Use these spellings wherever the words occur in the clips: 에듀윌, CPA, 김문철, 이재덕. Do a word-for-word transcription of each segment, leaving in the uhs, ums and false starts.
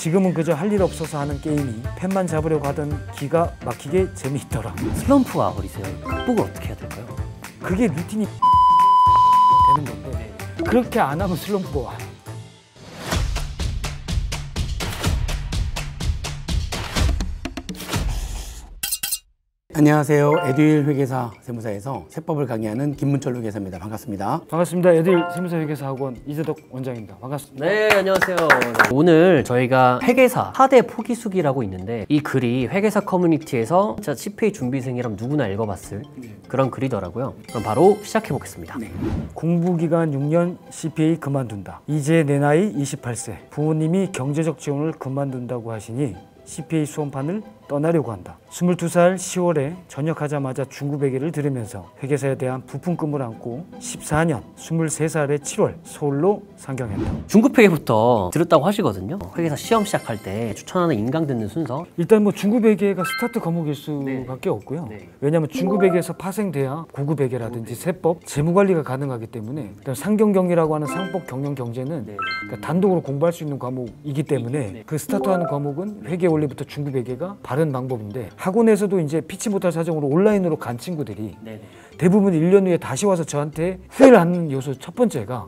지금은 그저 할 일 없어서 하는 게임이 펜만 잡으려고 하던 기가 막히게 재미있더라고요. 슬럼프와 어리세요. 극복을 어떻게 해야 될까요? 그게 루틴이 되는 건데 그렇게 안 하면 슬럼프가 와요. 안녕하세요. 에듀윌 회계사 세무사에서 세법을 강의하는 김문철 회계사입니다. 반갑습니다. 반갑습니다. 에듀윌 세무사 회계사 학원 이재덕 원장입니다. 반갑습니다. 네, 안녕하세요. 오늘 저희가 회계사 사 대 포기수기라고 있는데 이 글이 회계사 커뮤니티에서 진짜 씨피에이 준비생이라면 누구나 읽어봤을 그런 글이더라고요. 그럼 바로 시작해보겠습니다. 네. 공부기간 육 년 씨피에이 그만둔다. 이제 내 나이 이십팔 세. 부모님이 경제적 지원을 그만둔다고 하시니 씨피에이 수험판을 떠나려고 한다. 스물두 살 시월에 전역하자마자 중구배기를 들으면서 회계사에 대한 부푼금을 안고 십사 년, 스물세 살에 칠월 서울로 상경했다. 중구배기부터 들었다고 하시거든요. 회계사 시험 시작할 때 추천하는 인강 듣는 순서. 일단 뭐 중구배기가 스타트 과목일 수밖에 네. 없고요. 네. 왜냐하면 중구배기에서 파생돼야 고구배기라든지 세법, 재무관리가 가능하기 때문에 일단 상경경이라고 하는 상법 경영 경제는 네. 그러니까 단독으로 공부할 수 있는 과목이기 때문에 네. 그 스타트하는 과목은 회계 원리부터 중구배기가 바로 방법인데 학원에서도 이제 피치 못할 사정으로 온라인으로 간 친구들이 네네. 대부분 일 년 후에 다시 와서 저한테 후회를 하는 요소 첫 번째가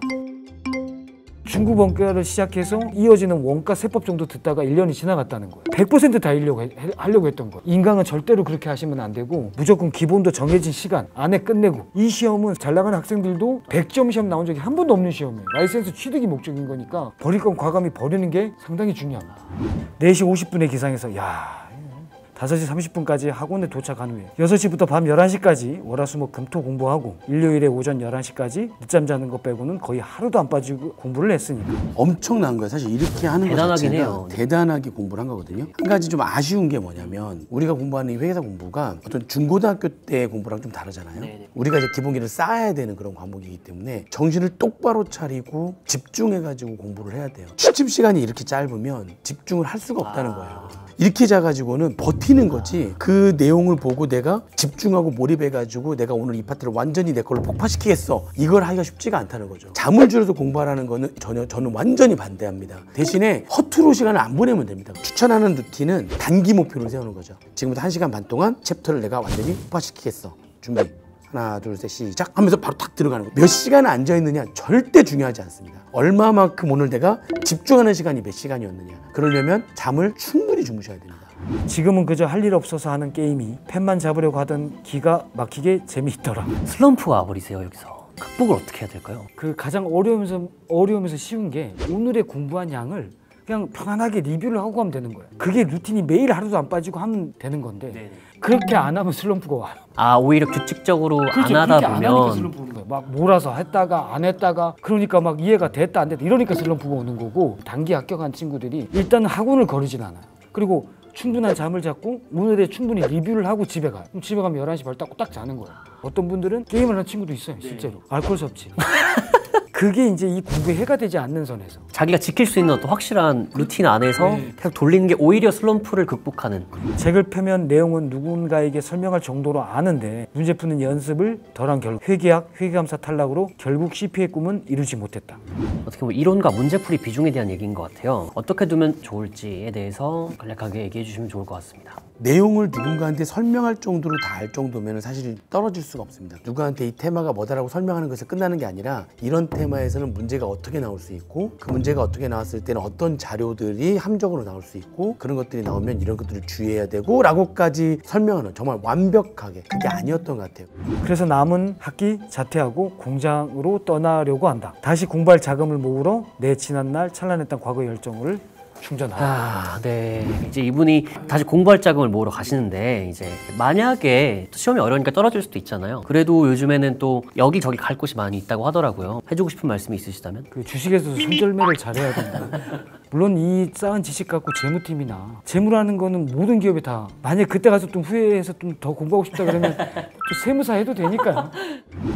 중구번가를 시작해서 이어지는 원가 세법 정도 듣다가 일 년이 지나갔다는 거예요. 백 퍼센트 다 읽으려고 하려고 했던 거예요. 인강은 절대로 그렇게 하시면 안 되고 무조건 기본도 정해진 시간 안에 끝내고 이 시험은 잘 나가는 학생들도 백 점 시험 나온 적이 한 번도 없는 시험이에요. 라이센스 취득이 목적인 거니까 버릴 건 과감히 버리는 게 상당히 중요합니다. 네 시 오십 분에 기상해서 야 다섯 시 삼십 분까지 학원에 도착한 후에 여섯 시부터 밤 열한 시까지 월화수목 금토 공부하고 일요일에 오전 열한 시까지 늦잠 자는 것 빼고는 거의 하루도 안 빠지고 공부를 했으니까 엄청난 거예요. 사실 이렇게 하는 거 자체가 해요. 대단하게 공부를 한 거거든요. 한 가지 좀 아쉬운 게 뭐냐면 우리가 공부하는 이 회계사 공부가 어떤 중고등학교 때 공부랑 좀 다르잖아요. 네네. 우리가 이제 기본기를 쌓아야 되는 그런 과목이기 때문에 정신을 똑바로 차리고 집중해가지고 공부를 해야 돼요. 취침 시간이 이렇게 짧으면 집중을 할 수가 없다는 거예요. 아... 이렇게 자가지고는 버티는 거지 그 내용을 보고 내가 집중하고 몰입해가지고 내가 오늘 이 파트를 완전히 내 걸로 폭파시키겠어 이걸 하기가 쉽지가 않다는 거죠. 잠을 줄여서 공부하라는 거는 전혀 저는 완전히 반대합니다. 대신에 허투루 시간을 안 보내면 됩니다. 추천하는 루틴은 단기 목표를 세우는 거죠. 지금부터 한 시간 반 동안 챕터를 내가 완전히 폭파시키겠어. 준비 하나 둘 셋 시작 하면서 바로 탁 들어가는 거예요. 몇 시간을 앉아있느냐 절대 중요하지 않습니다. 얼마만큼 오늘 내가 집중하는 시간이 몇 시간이었느냐. 그러려면 잠을 충분히 주무셔야 됩니다. 지금은 그저 할 일 없어서 하는 게임이 펜만 잡으려고 하던 기가 막히게 재미있더라고요. 슬럼프가 버리세요. 여기서 극복을 어떻게 해야 될까요? 그 가장 어려우면서, 어려우면서 쉬운 게 오늘의 공부한 양을 그냥 편안하게 리뷰를 하고 가면 되는 거예요. 그게 루틴이 매일 하루도 안 빠지고 하면 되는 건데 네네. 그렇게 안 하면 슬럼프가 와요. 아 오히려 규칙적으로 그렇죠. 안 하다 보면 슬럼프가 오는 막 몰아서 했다가 안 했다가 그러니까 막 이해가 됐다 안 됐다 이러니까 슬럼프가 오는 거고 단기 합격한 친구들이 일단 학원을 거르진 않아요. 그리고 충분한 잠을 잤고 오늘에 충분히 리뷰를 하고 집에 가요. 그럼 집에 가면 열한 시 발 닦고 딱 자는 거예요. 어떤 분들은 게임을 하는 친구도 있어요. 실제로 네. 알코올 섭취 그게 이제 이 공부에 해가 되지 않는 선에서 자기가 지킬 수 있는 어떤 확실한 루틴 안에서 네. 계속 돌리는 게 오히려 슬럼프를 극복하는 책을 펴면 내용은 누군가에게 설명할 정도로 아는데 문제 푸는 연습을 덜한 결국 회계학, 회계감사 탈락으로 결국 씨피에이 꿈은 이루지 못했다. 어떻게 보면 이론과 문제풀이 비중에 대한 얘기인 것 같아요. 어떻게 두면 좋을지에 대해서 간략하게 얘기해 주시면 좋을 것 같습니다. 내용을 누군가한테 설명할 정도로 다 알 정도면 사실 떨어질 수가 없습니다. 누구한테 이 테마가 뭐다라고 설명하는 것에 끝나는 게 아니라 이런 테마에서는 문제가 어떻게 나올 수 있고 그 문제가 어떻게 나왔을 때는 어떤 자료들이 함적으로 나올 수 있고 그런 것들이 나오면 이런 것들을 주의해야 되고 라고까지 설명하는 정말 완벽하게 그게 아니었던 것 같아요. 그래서 남은 학기 자퇴하고 공장으로 떠나려고 한다. 다시 공부할 자금을 모으러 내 지난날 찬란했던 과거 열정을 충전하라. 아, 네. 이제 이분이 다시 공부할 자금을 모으러 가시는데 이제 만약에 시험이 어려우니까 떨어질 수도 있잖아요. 그래도 요즘에는 또 여기저기 갈 곳이 많이 있다고 하더라고요. 해주고 싶은 말씀이 있으시다면? 그 주식에서도 손절매를 잘해야 된다. 물론 이 쌓은 지식 갖고 재무팀이나 재무라는 거는 모든 기업에 다 만약에 그때 가서 좀 후회해서 좀 더 공부하고 싶다 그러면 또 세무사 해도 되니까요.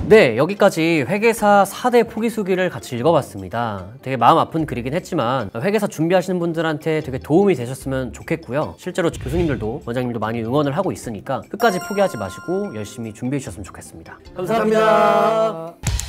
네, 여기까지 회계사 사 대 포기수기를 같이 읽어봤습니다. 되게 마음 아픈 글이긴 했지만 회계사 준비하시는 분들 들한테 되게 도움이 되셨으면 좋겠고요. 실제로 교수님들도 원장님도 많이 응원을 하고 있으니까 끝까지 포기하지 마시고 열심히 준비해 주셨으면 좋겠습니다. 감사합니다. 감사합니다.